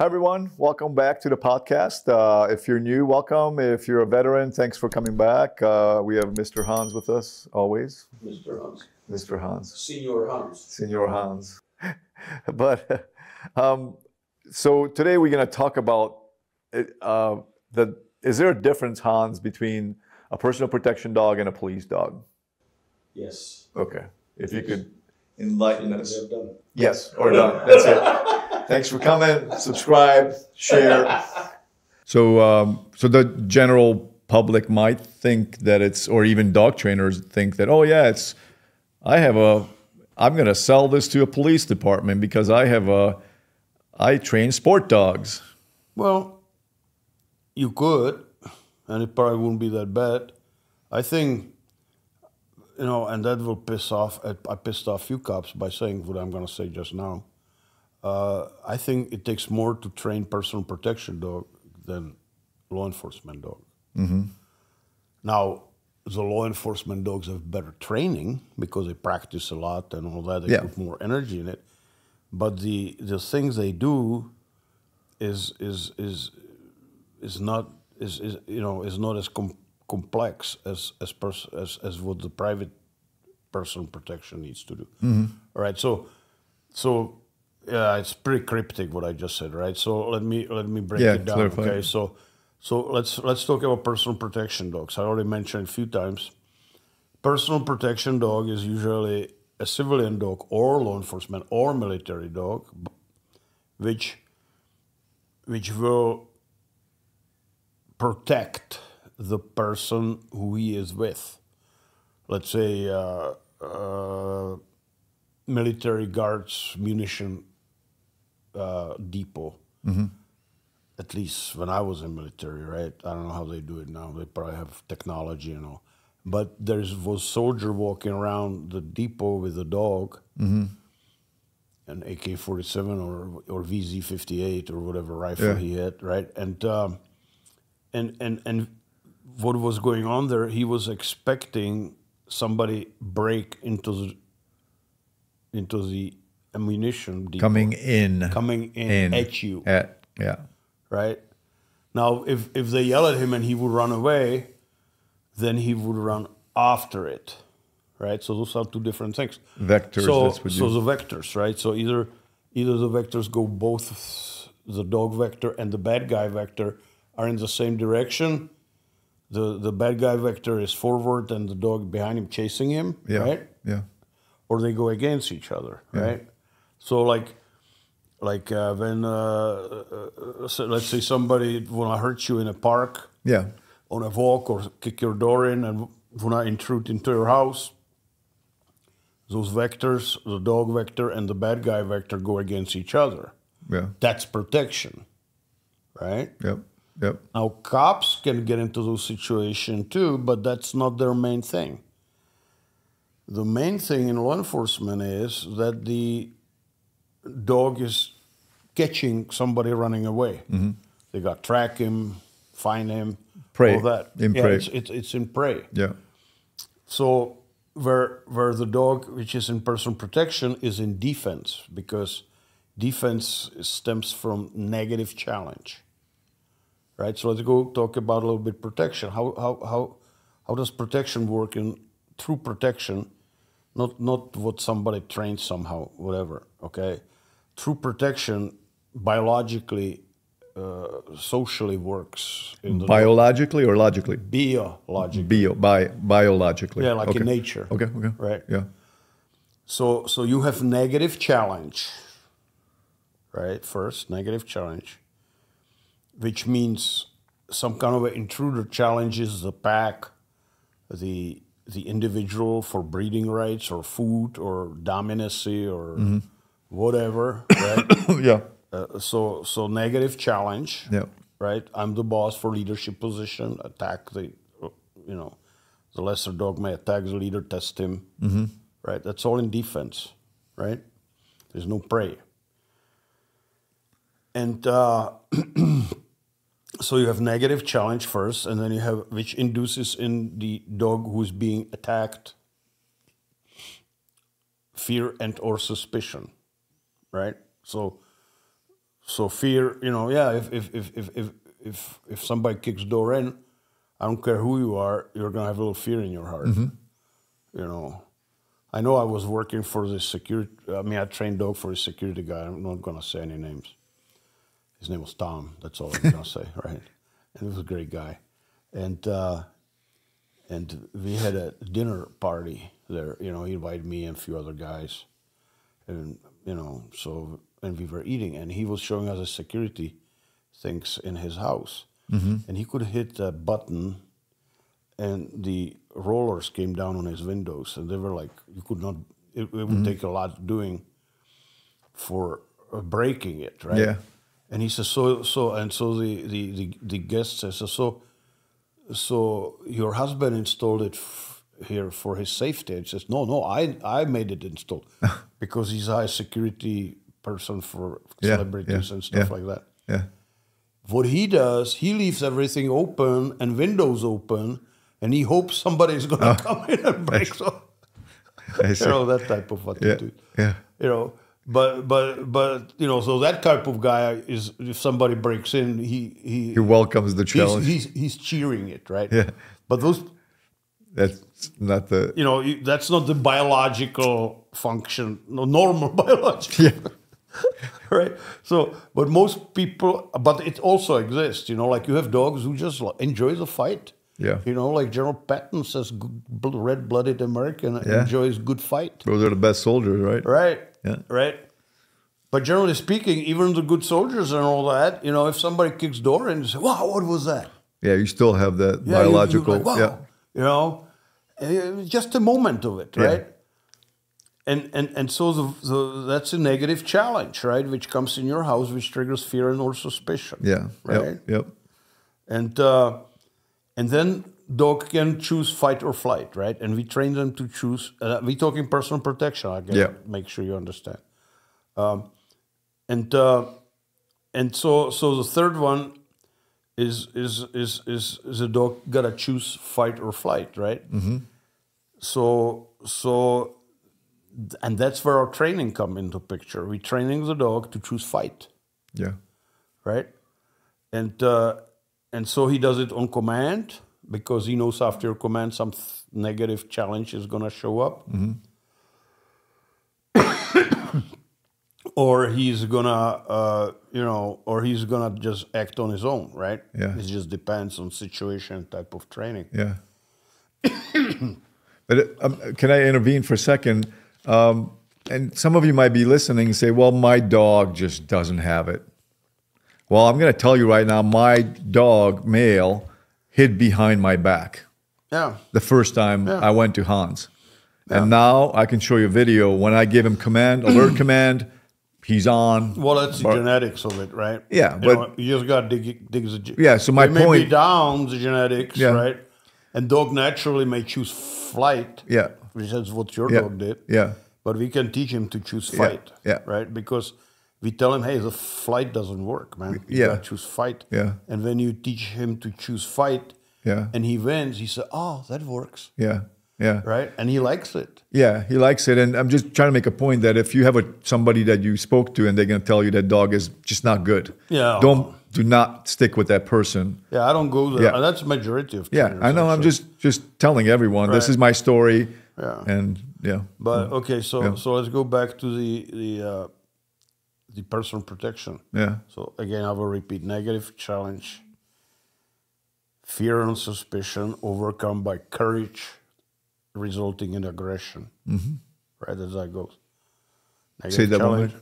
Hi, everyone. Welcome back to the podcast. If you're new, welcome. If you're a veteran, thanks for coming back. We have Mr. Hans with us always. Mr. Hans. Mr. Hans. Senior Hans. Senior Hans. But so today we're going to talk about is there a difference, Hans, between a personal protection dog and a police dog? Yes. Okay. If you could enlighten us. Yes, or done. That's it. Thanks for coming. Subscribe, share. So the general public might think that it's, or even dog trainers think that, oh yeah, it's, I'm going to sell this to a police department because I train sport dogs. Well, you could, and it probably wouldn't be that bad. I think, you know, and that will piss off, I pissed off a few cops by saying what I'm going to say just now. I think it takes more to train personal protection dog than law enforcement dog. Mm-hmm. Now, the law enforcement dogs have better training because they practice a lot and all that. They put more energy in it. But the things they do is not as complex as what the private personal protection needs to do. Mm-hmm. All right, so. Yeah, it's pretty cryptic what I just said, right? So let me break it down. Clarify. Okay, so let's talk about personal protection dogs. I already mentioned a few times. Personal protection dog is usually a civilian dog or law enforcement or military dog, which will protect the person who he is with. Let's say military guards munition depot. Mm-hmm. At least when I was in military, right? I don't know how they do it now. They probably have technology and all. But there was a soldier walking around the depot with a dog, mm-hmm, an AK-47 or VZ 58 or whatever rifle he had, right? And what was going on there? He was expecting somebody break into the ammunition depot. Coming in at you. Yeah. Right? Now, if they yell at him and he would run away, then he would run after it, right? So those are two different things. Vectors. So the vectors, right? So either the vectors go, both the dog vector and the bad guy vector are in the same direction. The bad guy vector is forward and the dog behind him chasing him, right? Yeah. Or they go against each other, right? So when let's say somebody wanna hurt you in a park, on a walk, or kick your door in and wanna intrude into your house, those vectors, the dog vector and the bad guy vector, go against each other. Yeah, that's protection, right? Yep. Now cops can get into those situations too, but that's not their main thing. The main thing in law enforcement is that the dog is catching somebody running away. Mm-hmm. They got to track him, find him, prey. All that. In prey. It's in prey. Yeah. So where the dog, which is in personal protection, is in defense, because defense stems from negative challenge, right? So let's go talk about a little bit protection. How does protection work in true protection? Not what somebody trained somehow, whatever, okay? True protection biologically, socially works. Biologically or logically? Biologically. Biologically. Yeah, like in nature. Okay. Right? Yeah. So you have negative challenge, right? First, negative challenge, which means some kind of an intruder challenges the pack, the individual for breeding rights or food or dominancy or whatever, right? So negative challenge, right? I'm the boss for leadership position, attack the lesser dog may attack the leader, test him, right? That's all in defense, right? There's no prey. And so you have negative challenge first, and then you have, which induces in the dog who's being attacked, fear and or suspicion, right? So So fear, you know, yeah, if somebody kicks door in, I don't care who you are, you're gonna have a little fear in your heart. Mm-hmm. You know I was working for the security, I mean, I trained dog for a security guy. I'm not gonna say any names. His name was Tom, that's all I'm gonna say, right? And he was a great guy. And we had a dinner party there, you know, he invited me and a few other guys. And, you know, so, and we were eating and he was showing us the security things in his house. Mm-hmm. And he could hit a button and the rollers came down on his windows and they were like, you could not, it would mm-hmm. take a lot doing for breaking it, right? Yeah. And he says, so the guest says, so your husband installed it here for his safety. And he says, no, I made it installed because he's a high security person for celebrities and stuff like that. Yeah. What he does, he leaves everything open and windows open, and he hopes somebody's going to come in and break something. You know, that type of attitude. Yeah. Yeah. You know, but you know, so that type of guy is, if somebody breaks in, he welcomes the challenge. He's cheering it, right? Yeah. But those. That's not the. You know, that's not the biological function. No normal biological. Yeah. Right. So, but most people, but it also exists, you know, like you have dogs who just enjoy the fight. Yeah. You know, like General Patton says, red-blooded American enjoys good fight. Those are the best soldiers, right? Right. Yeah. Right. But generally speaking, even the good soldiers and all that, you know, if somebody kicks door in, you say, wow, what was that? Yeah, you still have that biological. Like, wow. Yeah. You know, just a moment of it, right? Yeah. And so that's a negative challenge, right? Which comes in your house, which triggers fear and or suspicion. Yeah. Right. Yep. And then dog can choose fight or flight, right? And we train them to choose. We're talking personal protection. I gotta make sure you understand. So the third one is the dog gotta choose fight or flight, right? Mm-hmm. So. And that's where our training comes into picture. We're training the dog to choose fight. Yeah. Right? And so he does it on command because he knows after your command some negative challenge is going to show up. Mm-hmm. Or he's going to just act on his own, right? Yeah. It just depends on situation, type of training. Yeah. But can I intervene for a second? And some of you might be listening and say, well, my dog just doesn't have it. Well, I'm going to tell you right now, my dog, male, hid behind my back. Yeah. The first time I went to Hans. Yeah. And now I can show you a video. When I give him command, alert command, he's on. Well, that's the genetics of it, right? Yeah. You just got to dig the genetics. Yeah, so my point. Maybe down the genetics, right? And dog naturally may choose flight. Yeah. Which is what your dog did. Yeah. But we can teach him to choose fight. Yeah. Right? Because we tell him, hey, the flight doesn't work, man. You gotta choose fight. Yeah. And when you teach him to choose fight and he wins, he says, oh, that works. Yeah. Yeah. Right? And he likes it. Yeah, he likes it. And I'm just trying to make a point that if you have somebody that you spoke to and they're gonna tell you that dog is just not good. Yeah. Do not stick with that person. Yeah, I don't go there. Yeah. That's the majority of trainers. Yeah, I know. Actually. I'm just telling everyone this is my story. Yeah. And But okay, so let's go back to the personal protection. Yeah. So again, I will repeat: negative challenge, fear and suspicion overcome by courage, resulting in aggression. Mm-hmm. Right as that goes.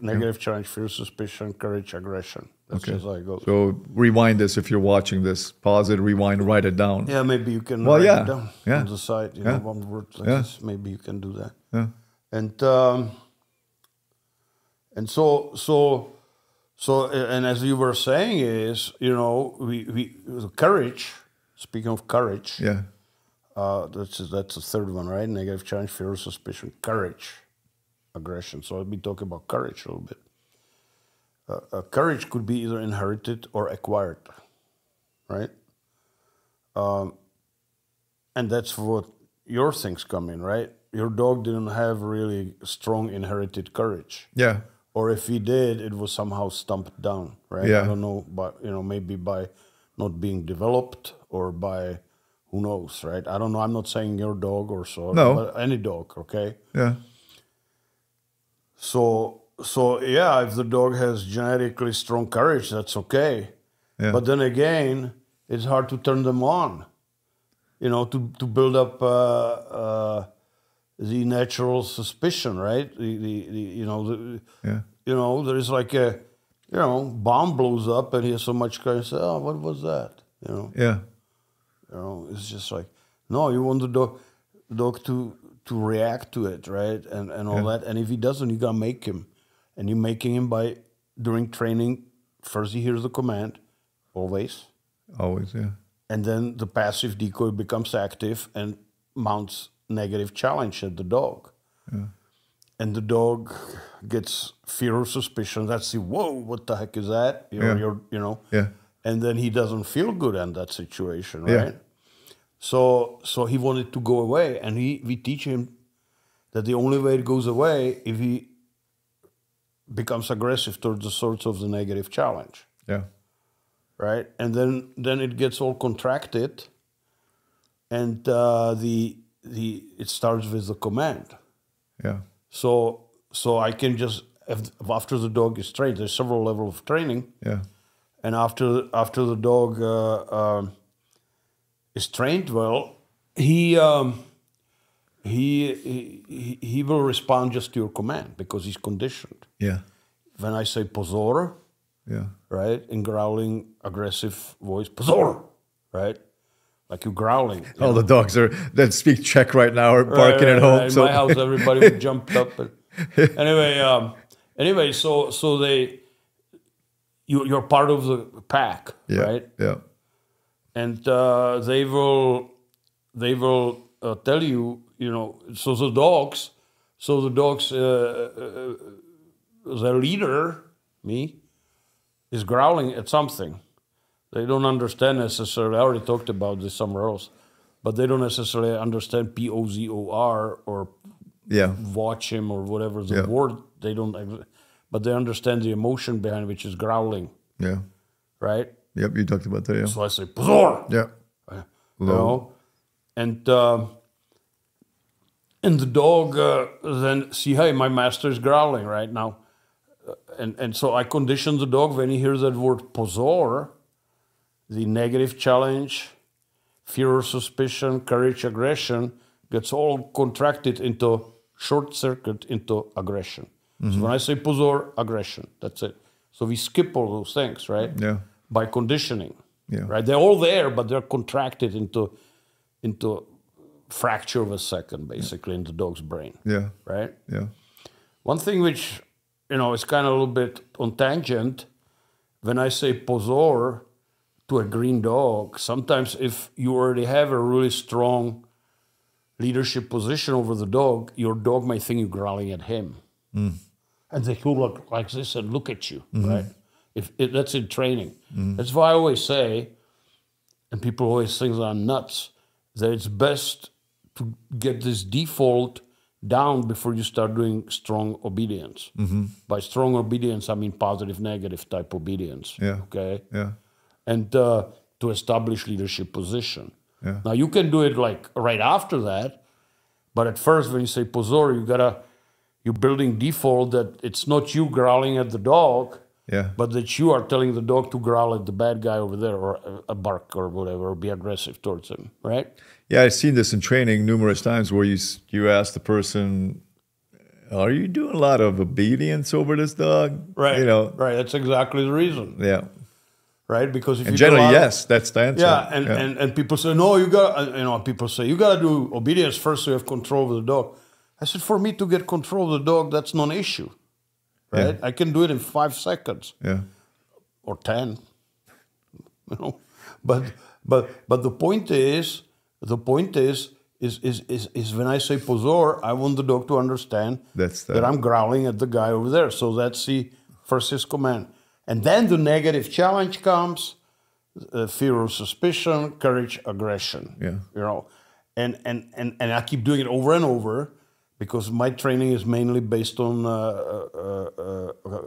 Negative challenge, fear, suspicion, courage, aggression. That's just how it goes. So rewind this if you're watching this. Pause it, rewind, write it down. Yeah, maybe you can write it down on the side. You know, one word like this. Maybe you can do that. Yeah. And as you were saying is, you know, we courage. Speaking of courage, that's the third one, right? Negative challenge, fear, suspicion, courage, aggression. So I'll be talking about courage a little bit. Courage could be either inherited or acquired, right? And that's what your things come in, right? Your dog didn't have really strong inherited courage. Yeah. or if he did, it was somehow stomped down, right? Yeah. I don't know, but you know, maybe by not being developed or by who knows, right? I don't know. I'm not saying your dog or so, no, but any dog, okay? Yeah. So yeah, if the dog has genetically strong courage, that's okay. Yeah. But then again, it's hard to turn them on, you know, to build up the natural suspicion, right? You know, there is like a, you know, bomb blows up and he has so much courage. Say, oh, what was that? You know. Yeah. You know, it's just like, no, you want the dog to react to it, right? And all that. And if he doesn't, you gotta make him. And you're making him by during training. First he hears the command, always. Always, yeah. And then the passive decoy becomes active and mounts negative challenge at the dog. Yeah. And the dog gets fear or suspicion. That's the, whoa, what the heck is that? You know. Yeah. And then he doesn't feel good in that situation, right? Yeah. So he wanted to go away, and we teach him that the only way it goes away if he becomes aggressive towards the source of the negative challenge. Yeah. Right? And then it gets all contracted, and it starts with the command. Yeah. So I can just, after the dog is trained, there's several levels of training. Yeah. And after the dog is trained well, he will respond just to your command because he's conditioned. Yeah. When I say pozor, yeah, right, in growling aggressive voice, pozor, right, like you're growling. All the dogs that speak Czech right now are barking at home. Right. So. In my house, everybody would jump up. And, anyway, so they. You're part of the pack, yeah, right? Yeah. And they will tell you, you know. So the dogs, their leader, me, is growling at something. They don't understand necessarily. I already talked about this somewhere else, but they don't necessarily understand pozor or watch him or whatever the word. They don't. But they understand the emotion behind, which is growling. Yeah. Right? Yep, you talked about that, yeah. So I say, pozor! Yeah. You know? And the dog then, see, hey, my master is growling right now. And so I condition the dog when he hears that word pozor, the negative challenge, fear or suspicion, courage, aggression, gets all contracted into short circuit into aggression. Mm-hmm. So when I say pozor, aggression, that's it. So we skip all those things, right? Yeah. By conditioning, right? They're all there, but they're contracted into fracture of a second, basically, in the dog's brain. Yeah. Right? Yeah. One thing which, you know, is kind of a little bit on tangent, when I say pozor to a green dog, sometimes if you already have a really strong leadership position over the dog, your dog may think you're growling at him. Mm. And they will look like this and look at you, right? If that's in training. That's why I always say, and people always think that I'm nuts, that it's best to get this default down before you start doing strong obedience. By strong obedience, I mean positive, negative type obedience. Yeah. Okay? Yeah. And to establish leadership position. Yeah. Now, you can do it like right after that, but at first when you say pozor, you got to... You're building default that it's not you growling at the dog, but that you are telling the dog to growl at the bad guy over there or a bark or whatever, or be aggressive towards him, right? Yeah, I've seen this in training numerous times where you ask the person, are you doing a lot of obedience over this dog? Right, you know. Right, that's exactly the reason. Yeah. Right, because if you generally, yes, that's the answer. Yeah, and people say, no, you got, you know, people say, you got to do obedience first so you have control over the dog. I said, for me to get control of the dog, that's not an issue, right? Yeah. I can do it in 5 seconds, or 10, you know. But the point is when I say pozor, I want the dog to understand that I'm growling at the guy over there. So that's the first his command, and then the negative challenge comes, fear or suspicion, courage, aggression. Yeah, you know, and I keep doing it over and over. because my training is mainly based on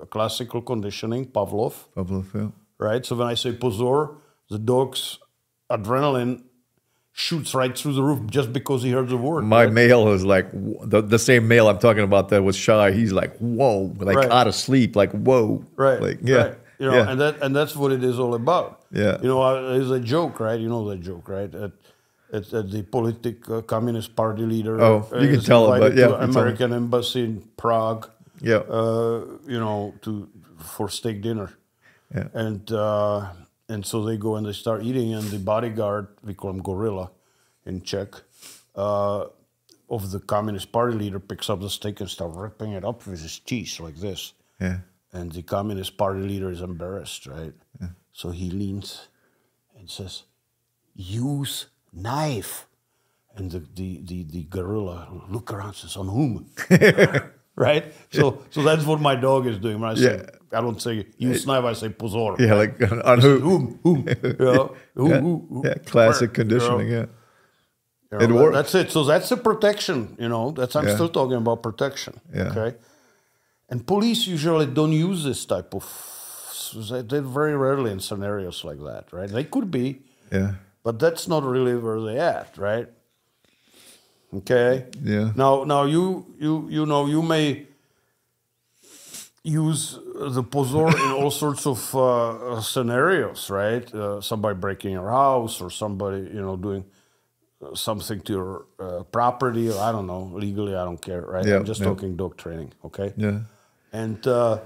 classical conditioning, Pavlov. Pavlov, yeah. Right? So when I say pozor, the dog's adrenaline shoots right through the roof just because he heard the word. My male is like, the same male I'm talking about that was shy, he's like, whoa, like out of sleep, like, whoa. Right, like, yeah. Right. You know, yeah. and that's what it is all about. Yeah. You know, it's a joke, right? You know that joke, right? At the communist party leader. Oh, you can tell him, but yeah. To American embassy in Prague. Yeah. You know, for steak dinner. Yeah. And so they go and they start eating, and the bodyguard, we call him gorilla in Czech, of the communist party leader picks up the steak and starts ripping it up with his teeth like this. Yeah. And the Communist Party leader is embarrassed, right? Yeah. So he leans and says, use knife. And the gorilla look around and says, on whom? Right? So that's what my dog is doing. When I say, I don't say use knife, I say pozor. Yeah, right? Like on whom? You know, who, yeah, classic conditioning, you know? Yeah. You know, it works. That's it. So that's the protection, you know. That's I'm still talking about protection, okay? And police usually don't use this type of, they're very rarely in scenarios like that, right? They could be, but that's not really where they're at, right? Okay. Yeah. Now you know, you may use the pozor in all sorts of scenarios, right? Somebody breaking your house or somebody, you know, doing something to your property, or I don't know, legally, I don't care, right? Yeah, I'm just talking dog training, okay? Yeah. And so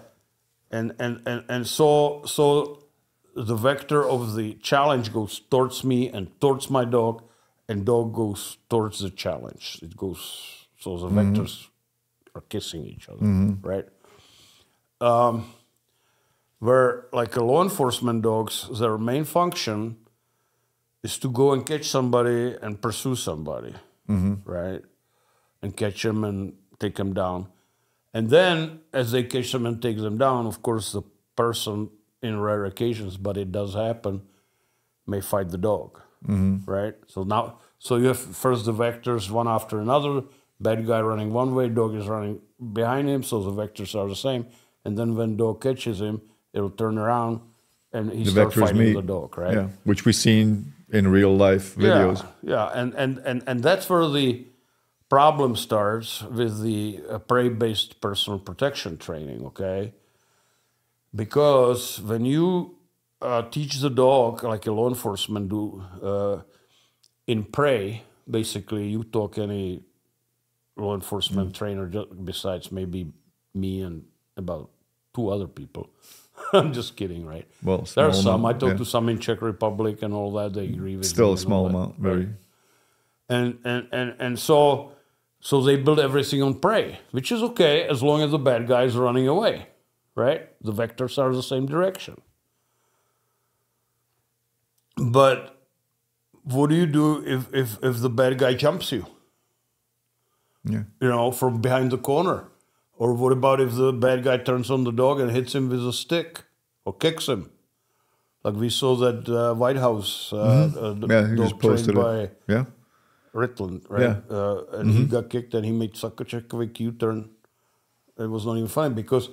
the vector of the challenge goes towards me and towards my dog, and dog goes towards the challenge. It goes, so the vectors are kissing each other, right? Where like a law enforcement dogs, their main function is to go and catch somebody and pursue somebody, right? And catch them and take them down. And then as they catch them and take them down, of course, the person, in rare occasions, but it does happen, may fight the dog, right? So you have first the vectors one after another, bad guy running one way, dog is running behind him, so the vectors are the same. And then when dog catches him, it'll turn around and he starts fighting the dog, right? Yeah, which we've seen in real life videos. Yeah. And that's where the problem starts with the prey-based personal protection training, okay? Because when you teach the dog, like a law enforcement do, in prey, basically you talk any law enforcement trainer besides maybe me and about 2 other people. I'm just kidding, right? Well, there are some. Amount, I talked to some in Czech Republic and all that. They agree with still a small amount, very. And so they build everything on prey, which is okay as long as the bad guy is running away, right? The vectors are the same direction. But what do you do if the bad guy jumps you? Yeah. You know, from behind the corner. Or what about if the bad guy turns on the dog and hits him with a stick or kicks him? Like we saw that White House dog trained by Ritland, right? Yeah. And he got kicked and he made such a quick U-turn. It was not even fine because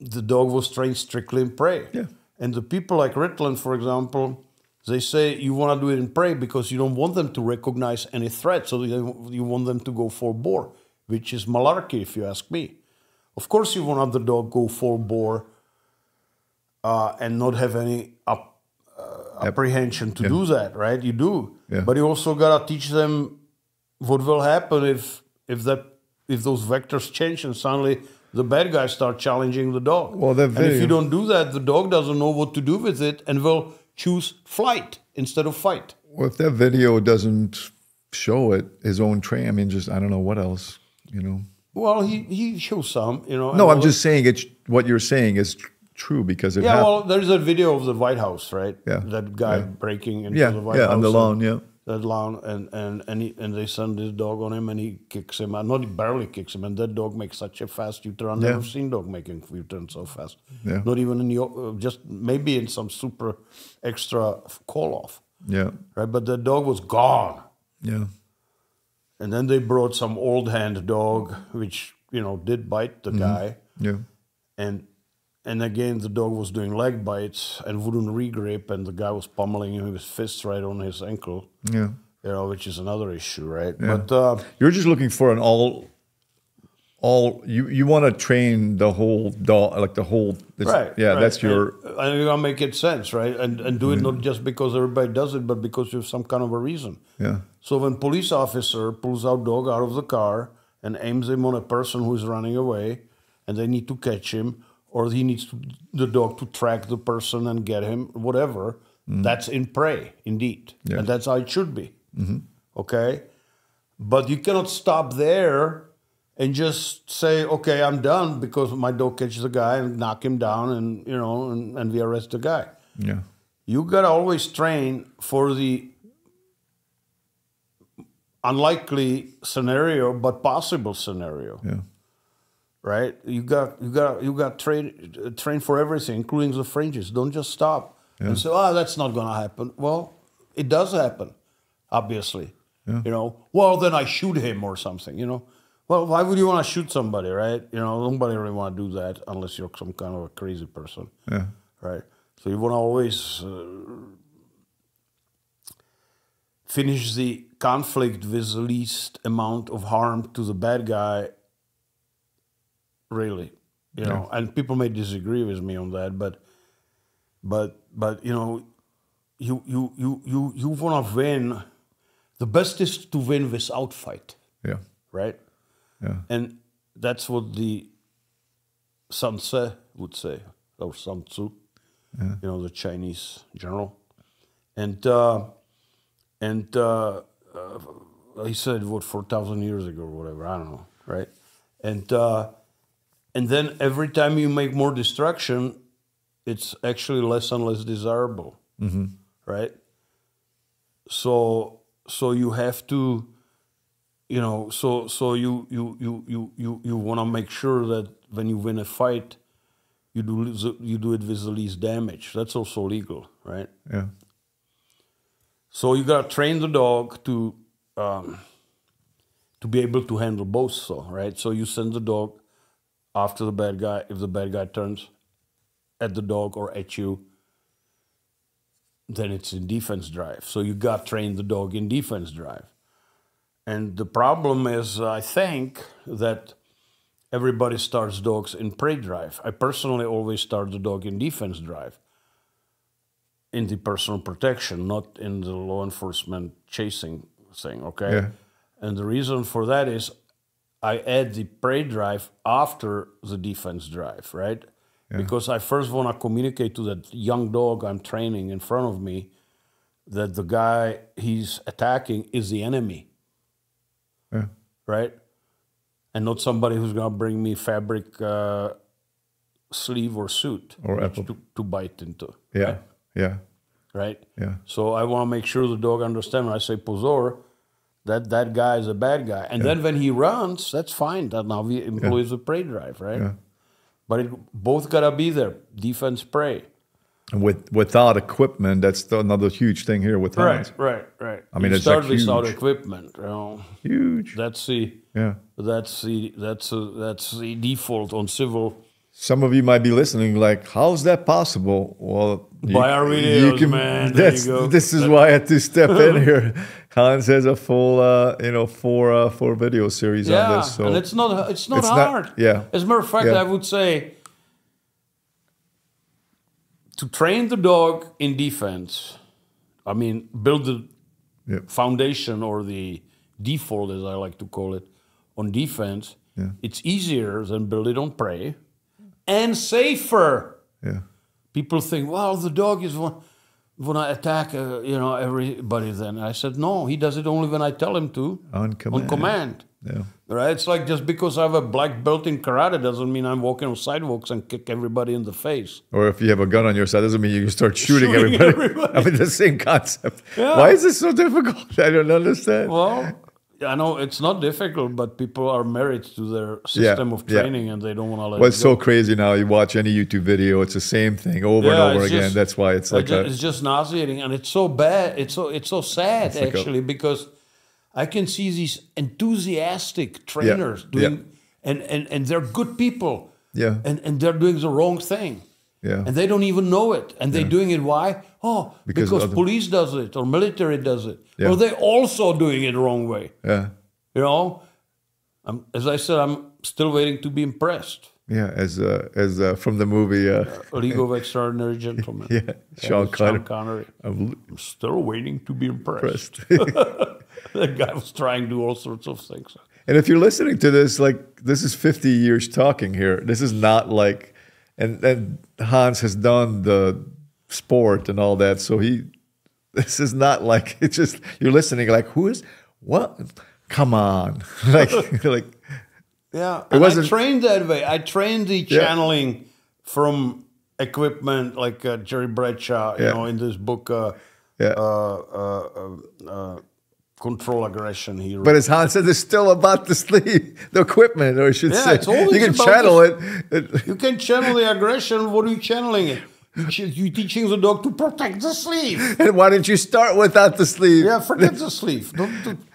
the dog was trained strictly in prey. Yeah. And the people like Ritland, for example, they say you want to do it in prey because you don't want them to recognize any threat. So you want them to go full bore, which is malarkey, if you ask me. Of course you want the dog go full bore and not have any apprehension to do that, right? You do. Yeah. But you also got to teach them what will happen if those vectors change and suddenly the bad guys start challenging the dog. Well, and if you don't do that, the dog doesn't know what to do with it and will choose flight instead of fight. Well, if that video doesn't show it, his own train, I mean, just, I don't know what else. You know. Well, he shows some. You know. No, I'm just saying it's what you're saying is true because it. Yeah, well, there's a video of the White House, right? Yeah. That guy breaking into the White House. Yeah, on the lawn. Yeah. That lawn, and they send this dog on him, and he kicks him. And not barely kicks him, and that dog makes such a fast U-turn. I've never seen dog making U-turn so fast. Yeah. Not even in the just maybe in some super extra call off. Yeah. Right, but the dog was gone. Yeah. And then they brought some old hand dog, which, you know, did bite the guy. Yeah. And again, the dog was doing leg bites and wouldn't regrip, and the guy was pummeling him with his fists right on his ankle. Yeah. You know, which is another issue, right? Yeah. But you're just looking for an you want to train the whole dog, like the whole right. That's your and you gotta make it sense, right? And do it not just because everybody does it, but because you have some kind of a reason. Yeah. So when police officer pulls out dog out of the car and aims him on a person who is running away, and they need to catch him, or he needs to, the dog to track the person and get him, whatever. That's in prey, indeed. Yeah. And that's how it should be. Okay? But you cannot stop there and just say, okay, I'm done because my dog catches the guy and knock him down and, you know, and we arrest the guy. Yeah. You got to always train for the unlikely scenario, but possible scenario. Yeah. Right? You got train for everything, including the fringes. Don't just stop and say, oh, that's not going to happen. Well, it does happen, obviously. Yeah. You know, well, then I shoot him or something, you know. Well, why would you want to shoot somebody, right? You know, nobody really want to do that unless you're some kind of a crazy person, right? So you want to always finish the conflict with the least amount of harm to the bad guy, really, you know. And people may disagree with me on that, but you know, you want to win. The best is to win without fight. Yeah. Right. Yeah. And that's what the Sun Tzu would say, or Sun Tzu, you know, the Chinese general. And he said, what, 4,000 years ago or whatever, I don't know, right? And then every time you make more destruction, it's actually less and less desirable, right? So you have to... You know, so you want to make sure that when you win a fight, you do it with the least damage. That's also legal, right? Yeah. So you gotta train the dog to be able to handle both, so right. So you send the dog after the bad guy. If the bad guy turns at the dog or at you, then it's in defense drive. So you gotta train the dog in defense drive. And the problem is, I think, that everybody starts dogs in prey drive. I personally always start the dog in defense drive, in the personal protection, not in the law enforcement chasing thing, okay? Yeah. And the reason for that is I add the prey drive after the defense drive, right? Yeah. Because I first want to communicate to that young dog I'm training in front of me that the guy he's attacking is the enemy. Yeah. Right? And not somebody who's going to bring me fabric sleeve or suit or apple to bite into. Yeah, right? Yeah. Right? Yeah. So I want to make sure the dog understands when I say pozor, that guy is a bad guy. And then when he runs, that's fine. That now we employ the prey drive, right? Yeah. But both got to be there, defense, prey. And without equipment, that's another huge thing here with Hans. Right. I mean, you start without equipment, you know. Huge. That's the default on civil. Some of you might be listening, like, how is that possible? Well, buy our videos, man. This is why I had to step in here. Hans has a full, you know, four video series on this. So and it's not hard. As a matter of fact, I would say, to train the dog in defense, I mean, build the foundation or the default, as I like to call it, on defense, it's easier than build it on prey and safer. Yeah. People think, well, the dog is when I attack, you know, everybody then. I said, no, he does it only when I tell him to. On command. On command. Yeah. Right? It's like just because I have a black belt in karate doesn't mean I'm walking on sidewalks and kick everybody in the face. Or if you have a gun on your side doesn't mean you start shooting everybody. I mean, the same concept. Yeah. Why is this so difficult? I don't understand. Well, I know it's not difficult, but people are married to their system of training and they don't want to let it go. Well, it's so crazy now. You watch any YouTube video, it's the same thing over and over again. That's why it's like... It's just nauseating and it's so bad. It's so sad, actually, because... I can see these enthusiastic trainers doing, and they're good people. Yeah. And they're doing the wrong thing. Yeah. And they don't even know it. And they're doing it why? Oh, because police does it or military does it. Yeah. Or they're also doing it the wrong way. Yeah. You know, I'm, as I said, I'm still waiting to be impressed. Yeah, as from the movie League of Extraordinary Gentlemen. Yeah, Sean Connery. I'm still waiting to be impressed. That guy was trying to do all sorts of things. And if you're listening to this, like, this is 50 years talking here. This is not like, and Hans has done the sport and all that, so he, this is not like, it's just, you're listening like, who is, what? Come on. like. Yeah, and I trained that way. I trained the channeling from equipment like Jerry Bradshaw, you know, in this book, Control Aggression. He wrote. But as Hans said, it's still about the equipment, or I should say. It's always you can channel it. You can channel the aggression. What are you channeling it? You're teaching the dog to protect the sleeve. And why didn't you start without the sleeve? Yeah, forget the sleeve. Don't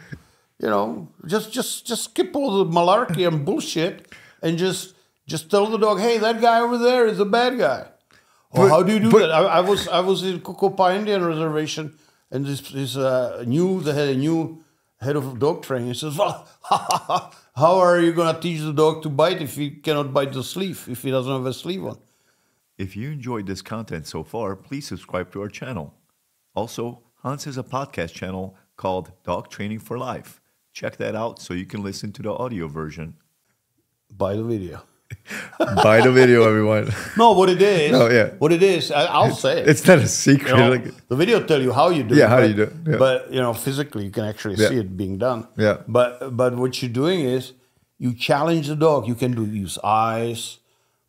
you know, just skip all the malarkey and bullshit, and just tell the dog, hey, that guy over there is a bad guy. Or how do you do that? I was in Kokopai Indian Reservation, and they had a new head of dog training. He says, well, how are you gonna teach the dog to bite if he cannot bite the sleeve, if he doesn't have a sleeve on? If you enjoyed this content so far, please subscribe to our channel. Also, Hans has a podcast channel called Dog Training for Life. Check that out so you can listen to the audio version. Buy the video. Buy the video, everyone. No, what it is. No, yeah. What it is, I'll say it. It's not a secret. You know, like, the video tell you how you do it. Yeah, how you do it. Yeah. But, you know, physically, you can actually see it being done. Yeah. But what you're doing is you challenge the dog. You can use eyes,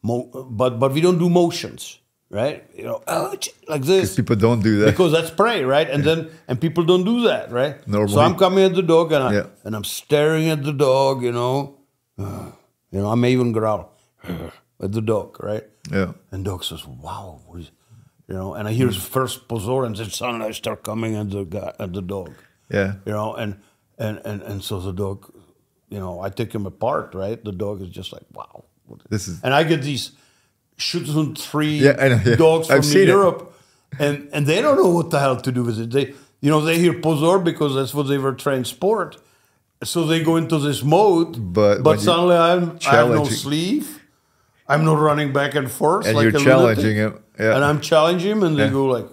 but we don't do motions, right? You know, like this. People don't do that. Because that's prey, right? And then people don't do that, right? Normally. So I'm coming at the dog and I'm staring at the dog, you know. You know, I may even growl at the dog, right? Yeah. And dog says, wow, what is, you know, and I hear his first pozor and then suddenly I start coming at the guy, at the dog. Yeah. You know, and so the dog, you know, I take him apart, right? The dog is just like, wow. This is, and I get these Schutzen three dogs from Europe, and they don't know what the hell to do with it. They, you know, they hear pozor because that's what they were trained sport, so they go into this mode. But suddenly I have no sleeve. I'm not running back and forth. And like you're challenging him, and I'm challenging him, and they go like,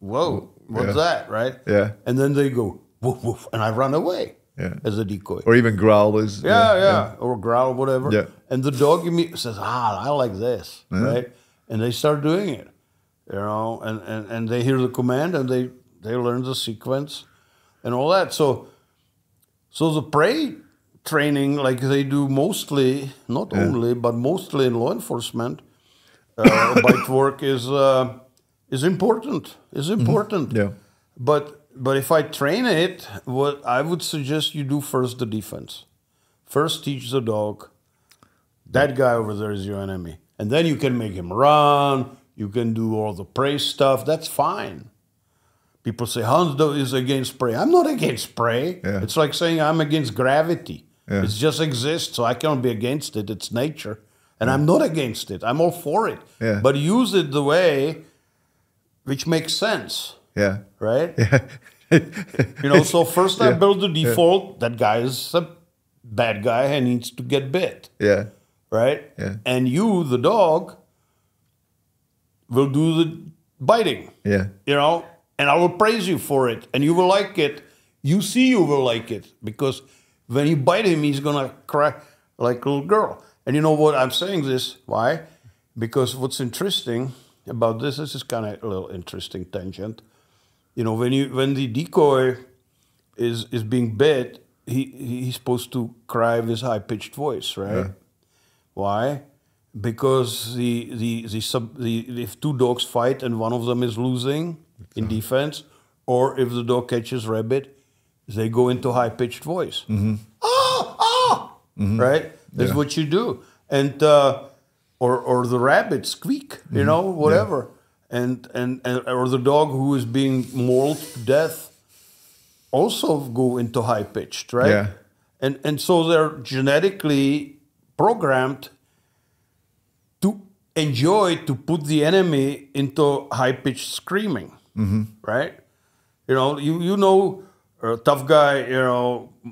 "Whoa, what's that?" Right? Yeah. And then they go woof woof, and I run away. Yeah. As a decoy. Or even growlers. Yeah. Or growl, whatever. Yeah. And the dog says, I like this, right? And they start doing it, you know, and they hear the command and they learn the sequence and all that. So the prey training, like they do mostly, not only, but mostly in law enforcement, bite work is important. Is important. Mm-hmm. Yeah. But if I train it, what I would suggest you do first the defense. First teach the dog, that guy over there is your enemy. And then you can make him run, you can do all the prey stuff, that's fine. People say, Hans is against prey. I'm not against prey. Yeah. It's like saying I'm against gravity. Yeah. It just exists, so I cannot be against it, it's nature. And I'm not against it, I'm all for it. Yeah. But use it the way which makes sense. Yeah. Right? Yeah. You know, so first I build the default, that guy is a bad guy and needs to get bit. Yeah. Right? Yeah. And you, the dog, will do the biting. Yeah. You know, and I will praise you for it and you will like it. You will like it because when you bite him, he's going to cry like a little girl. And you know what? I'm saying this. Why? Because what's interesting about this is kind of a little interesting tangent. You know, when the decoy is being bit, he's supposed to cry with his high-pitched voice, right? Yeah. Why? Because if two dogs fight and one of them is losing in defense, or if the dog catches rabbit, they go into high-pitched voice. Mm-hmm. Right? That's what you do, and or the rabbit squeak, you know, whatever. And or the dog who is being mauled to death also go into high pitched, right? Yeah. And so they're genetically programmed to enjoy to put the enemy into high pitched screaming, mm-hmm. right? Tough guy,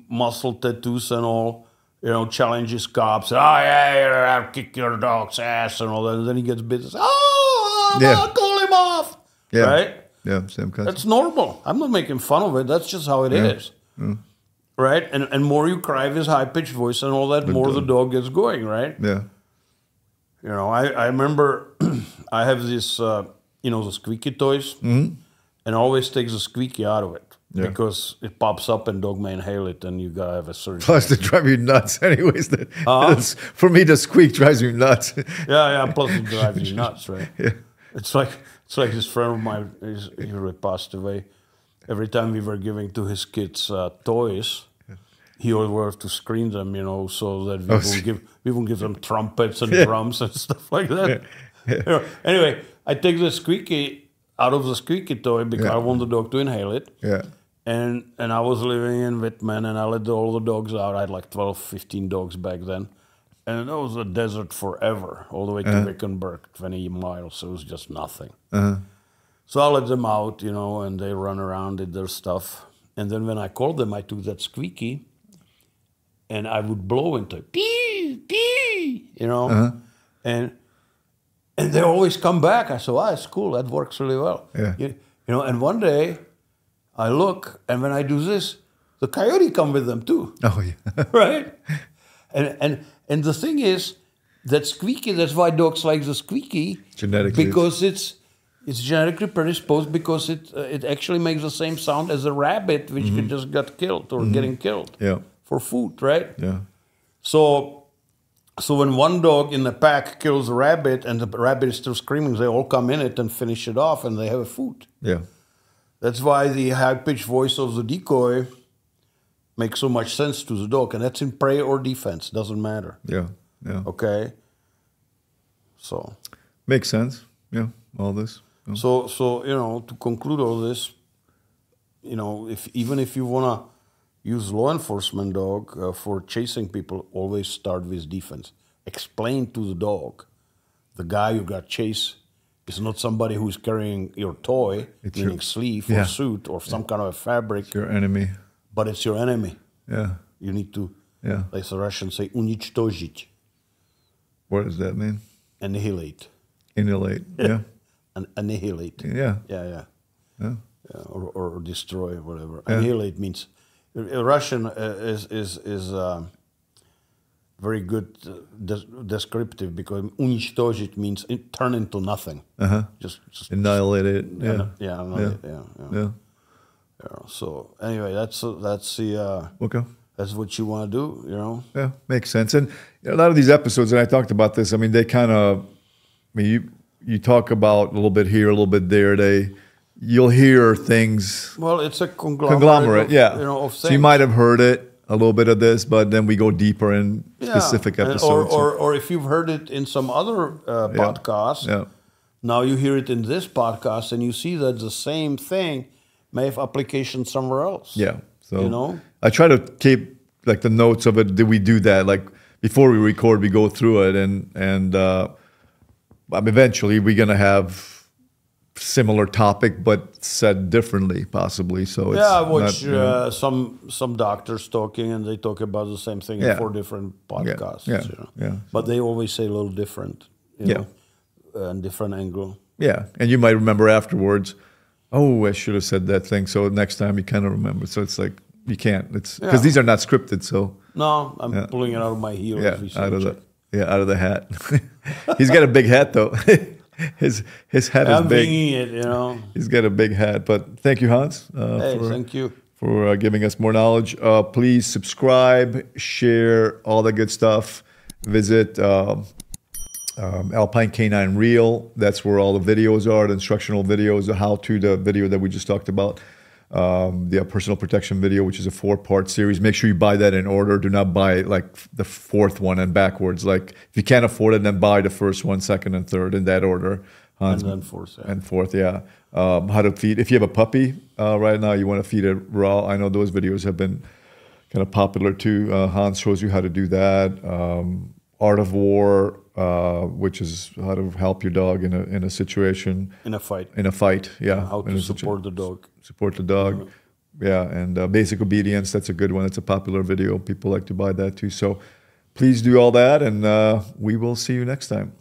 muscle tattoos and all, challenges cops. Oh, yeah, I'll kick your dog's ass and all that. And then he gets bit. Oh, yeah. I'll call him off. Yeah. Right? Yeah, same kind. That's normal. I'm not making fun of it. That's just how it is. Yeah. Right? And more you cry with his high-pitched voice and all that, but more the dog gets going, right? Yeah. I remember I have this, the squeaky toys, mm-hmm. and I always take the squeaky out of it. Yeah. Because it pops up and dog may inhale it, and you gotta have a surgery. Plus, they drive you nuts, anyways. For me, the squeak drives me nuts. Yeah. Plus, it drives you nuts, right? Yeah. It's like this friend of mine. He really passed away. Every time we were giving to his kids toys, he always wanted to screen them, so that we won't give them trumpets and drums and stuff like that. Yeah. Yeah. Anyway, I take the squeaky out of the squeaky toy because I want the dog to inhale it. Yeah. And I was living in Whitman, and I let all the dogs out. I had like 12, 15 dogs back then. And it was a desert forever, all the way to Wickenburg, 20 miles. So it was just nothing. So I let them out, and they run around, did their stuff. And then when I called them, I took that squeaky, and I would blow into it. Pee, pee, and they always come back. I said, "Ah, it's cool. That works really well." Yeah. And one day, I look, and when I do this, the coyote come with them too. Oh yeah. Right. And the thing is, that squeaky. That's why dogs like the squeaky. Genetically. Because it's genetically predisposed, because it actually makes the same sound as a rabbit, which just got killed or getting killed. Yeah. For food, right? Yeah. So when one dog in the pack kills a rabbit and the rabbit is still screaming, they all come in it and finish it off, and they have a food. Yeah. That's why the high-pitched voice of the decoy makes so much sense to the dog, and that's in prey or defense. Doesn't matter. Yeah, yeah. Okay? So. Makes sense, yeah, all this. Yeah. So, to conclude all this, even if you want to use law enforcement dog for chasing people, always start with defense. Explain to the dog, the guy you got chased is not somebody who's carrying your toy, meaning sleeve or suit or some kind of a fabric. It's your enemy. But it's your enemy. Yeah. You need to, like the Russians say, уничтожить. What does that mean? Annihilate. Annihilate, yeah. Annihilate. Yeah. Yeah, yeah. Or destroy, whatever. Yeah. Annihilate means... Russian is very good descriptive, because уничтожить means turn into nothing. Just annihilate it. Yeah. So anyway, that's the okay. That's what you want to do. Yeah, makes sense. And a lot of these episodes, and I talked about this. I mean, they kind of. I mean, you talk about a little bit here, a little bit there. You'll hear things. Well, it's a conglomerate of, of things. So you might have heard it, a little bit of this, but then we go deeper in specific episodes. Or if you've heard it in some other podcast, now you hear it in this podcast, and you see that the same thing may have application somewhere else. Yeah. So I try to keep like the notes of it. Did we do that? Like before we record, we go through it, and eventually we're gonna have. Similar topic, but said differently, possibly. So it's I watch some doctors talking, and they talk about the same thing in four different podcasts. Yeah. But they always say a little different, and different angle. Yeah, and you might remember afterwards. Oh, I should have said that thing. So next time you kind of remember. So it's like you can't. It's because these are not scripted. So no, I'm pulling it out of my heel. Yeah, out of the hat. He's got a big hat though. His hat is big. I'm it, He's got a big hat. But thank you, Hans. Thank you. For giving us more knowledge. Please subscribe, share, all that good stuff. Visit Alpine K9 Reel. That's where all the videos are, the instructional videos, the how-to, the video that we just talked about. The personal protection video, which is a 4-part series. Make sure you buy that in order. Do not buy like the 4th one and backwards. Like if you can't afford it, then buy the 1st one, 2nd, and 3rd in that order. Hans, and then forth. Yeah. And forth, yeah. How to feed. If you have a puppy right now, you want to feed it raw. I know those videos have been kind of popular too. Hans shows you how to do that. Art of War, which is how to help your dog in a situation. In a fight. In a fight, yeah. And how to support the dog. Support the dog. Mm-hmm. Yeah, and Basic Obedience, that's a good one. It's a popular video. People like to buy that too. So please do all that, and we will see you next time.